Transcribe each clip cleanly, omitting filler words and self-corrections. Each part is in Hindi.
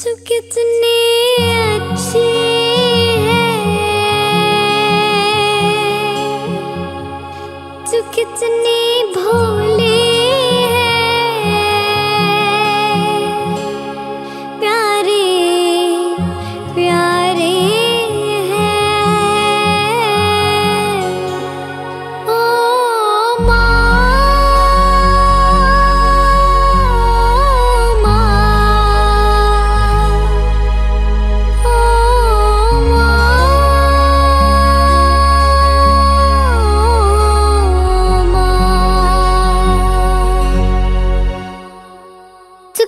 तू कितनी अच्छी है, तू कितनी भोली है, प्यारी प्यारी है। ओ माँ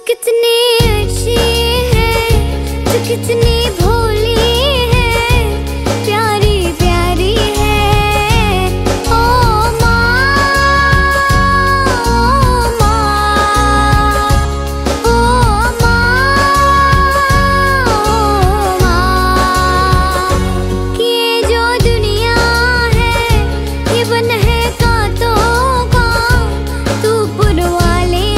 कितनी अच्छी है, तू कितनी भोली है, प्यारी प्यारी है। ओ माँ ओ माँ ओ माँ ओ माँ, कि ये जो दुनिया है ये बन है कांटों का, तू पुरवाले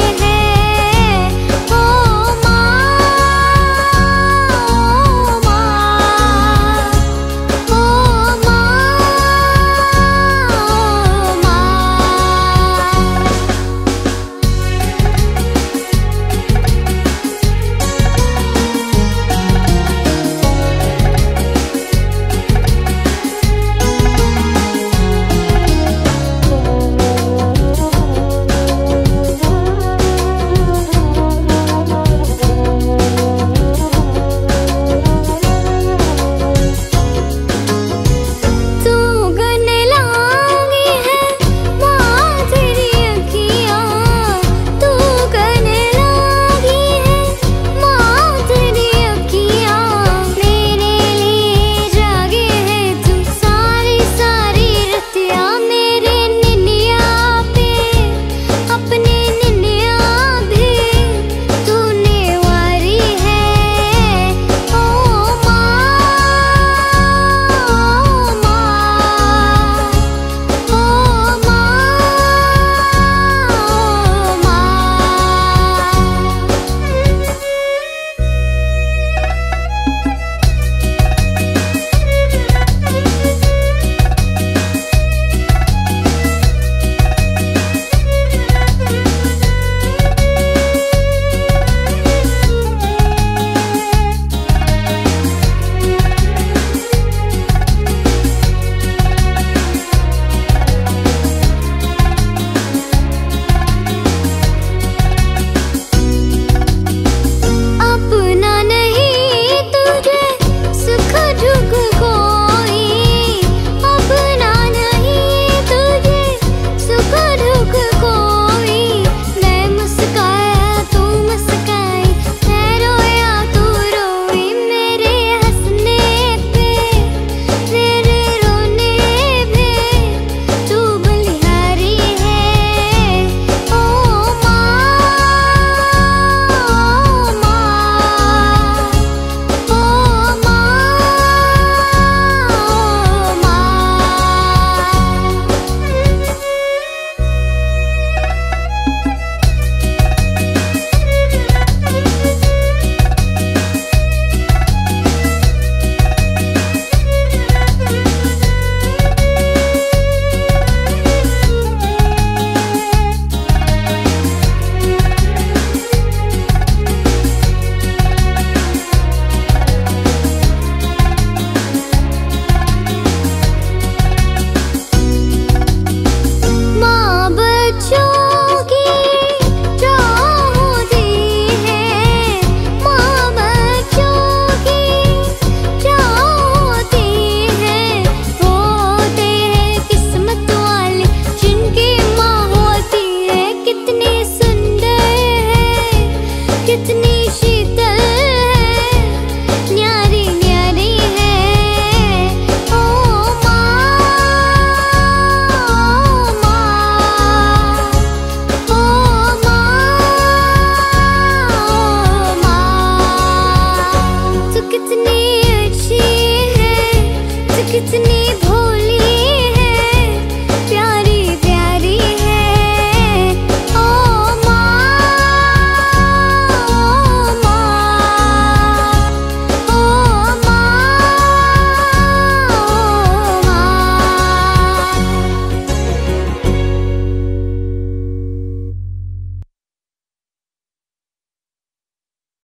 it's